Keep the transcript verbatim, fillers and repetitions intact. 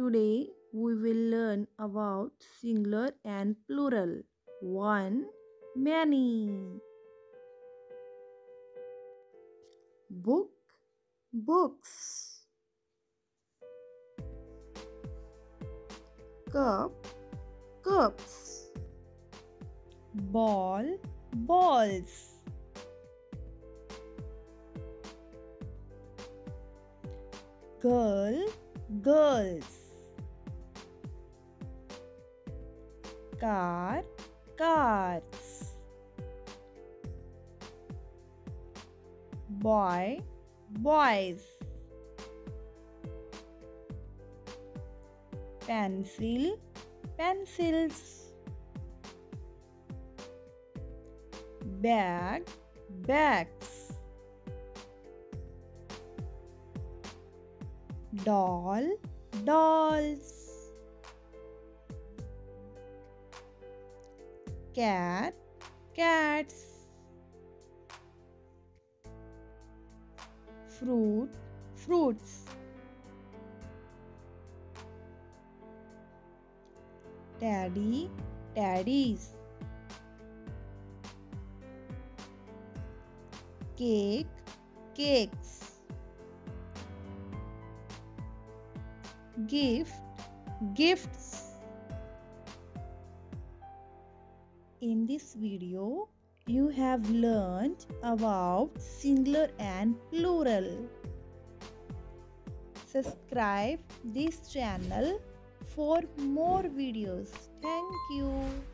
Today we will learn about singular and plural. One, many. Book, books. Cup, cups. Ball, balls. Girl, girls. Car, cars. Boy, boys. Pencil, pencils. Bag, bags. Doll, dolls. Cat, cats. Fruit, fruits. Teddy, teddies. Cake, cakes. Gift, gifts. In this video, you have learned about singular and plural. Subscribe this channel for more videos. Thank you.